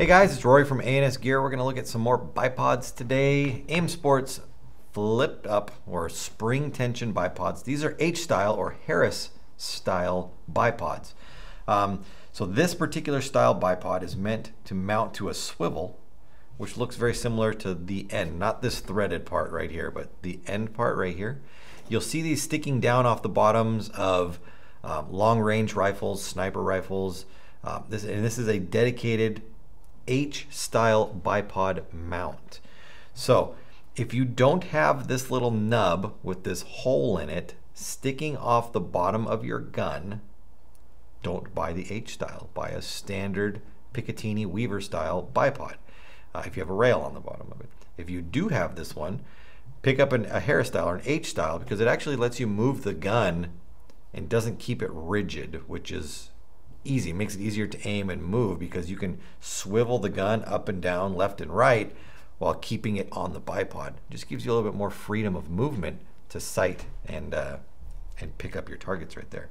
Hey guys, it's Rory from ANS Gear. We're going to look at some more bipods today. AIM Sports flipped up or spring tension bipods. These are H-style or Harris style bipods. So this particular style bipod is meant to mount to a swivel, which looks very similar to the end, not this threaded part right here, but the end part right here. You'll see these sticking down off the bottoms of long range rifles, sniper rifles. This is a dedicated H-style bipod mount. So if you don't have this little nub with this hole in it sticking off the bottom of your gun, don't buy the H-style. Buy a standard Picatinny Weaver style bipod if you have a rail on the bottom of it. If you do have this one, pick up a Harris style or an H-style, because it actually lets you move the gun and doesn't keep it rigid, which is easy. It makes it easier to aim and move because you can swivel the gun up and down, left and right, while keeping it on the bipod. It just gives you a little bit more freedom of movement to sight and pick up your targets right there.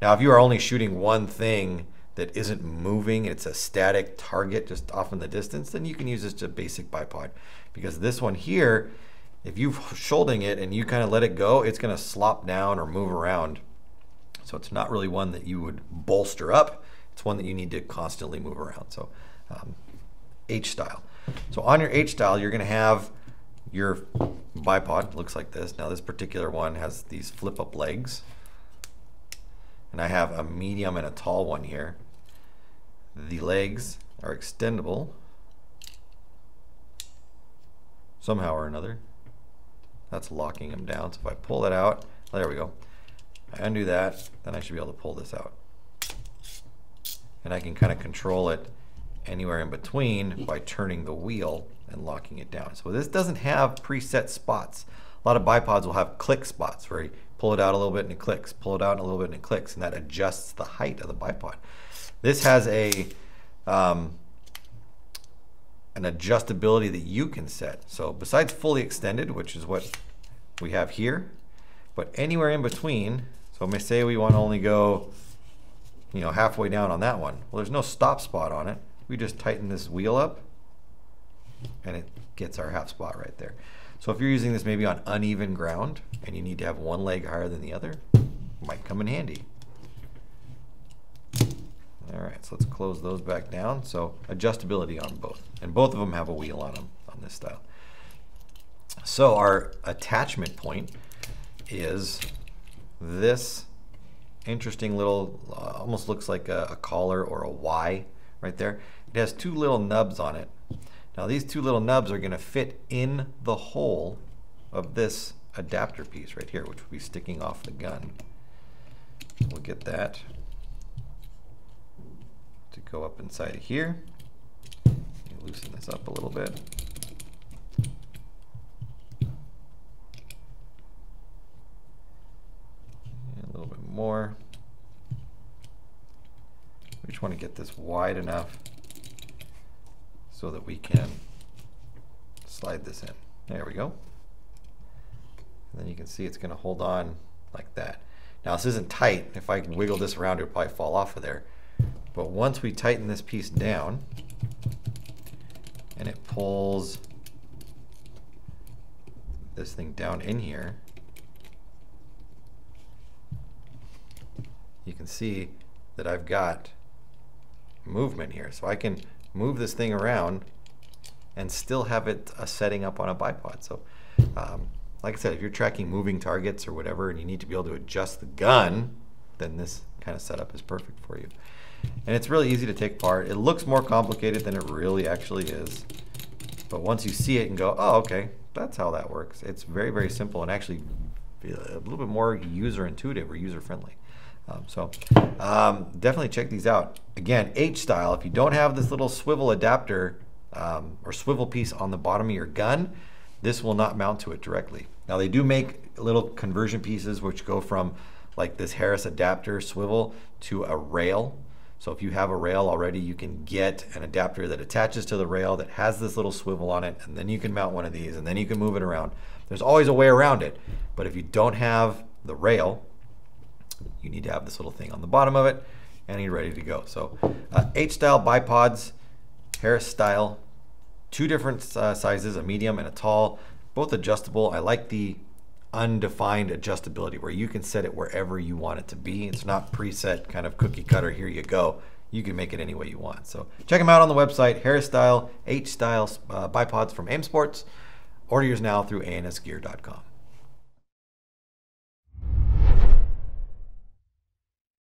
Now, if you are only shooting one thing that isn't moving, it's a static target just off in the distance, then you can use just a basic bipod, because this one here, if you're shouldering it and you kind of let it go, it's going to slop down or move around. So it's not really one that you would bolster up. It's one that you need to constantly move around. So H-style. So on your H-style, you're going to have your bipod. It looks like this. Now this particular one has these flip-up legs. And I have a medium and a tall one here. The legs are extendable somehow or another. That's locking them down. So if I pull that out, there we go. I undo that, then I should be able to pull this out. And I can kind of control it anywhere in between by turning the wheel and locking it down. So this doesn't have preset spots. A lot of bipods will have click spots where you pull it out a little bit and it clicks, pull it out a little bit and it clicks, and that adjusts the height of the bipod. This has a an adjustability that you can set. So besides fully extended, which is what we have here, but anywhere in between, so let me say we want to only go, you know, halfway down on that one. Well, there's no stop spot on it. We just tighten this wheel up and it gets our half spot right there. So if you're using this maybe on uneven ground and you need to have one leg higher than the other, it might come in handy. All right, so let's close those back down. So adjustability on both. And both of them have a wheel on them on this style. So our attachment point is this interesting little, almost looks like a collar or a Y right there. It has two little nubs on it. Now these two little nubs are going to fit in the hole of this adapter piece right here, which will be sticking off the gun. We'll get that to go up inside of here. Loosen this up a little bit. More. We just want to get this wide enough so that we can slide this in. There we go. And then you can see it's going to hold on like that. Now this isn't tight. If I wiggle this around, it would probably fall off of there. But once we tighten this piece down and it pulls this thing down in here, you can see that I've got movement here. So I can move this thing around and still have it setting up on a bipod. So like I said, if you're tracking moving targets or whatever and you need to be able to adjust the gun, then this kind of setup is perfect for you. And it's really easy to take apart. It looks more complicated than it really actually is. But once you see it and go, oh, okay, that's how that works. It's very, very simple and actually a little bit more user intuitive or user friendly. Definitely check these out. Again, H-style, if you don't have this little swivel adapter or swivel piece on the bottom of your gun, this will not mount to it directly. Now they do make little conversion pieces which go from like this Harris adapter swivel to a rail. So if you have a rail already, you can get an adapter that attaches to the rail that has this little swivel on it, and then you can mount one of these and then you can move it around. There's always a way around it, but if you don't have the rail, you need to have this little thing on the bottom of it and you're ready to go. So H-style bipods, Harris style, two different sizes, a medium and a tall, both adjustable. I like the undefined adjustability where you can set it wherever you want it to be. It's not preset kind of cookie cutter, here you go. You can make it any way you want. So check them out on the website, Harris style, H style bipods from AIM Sports. Order yours now through ansgear.com.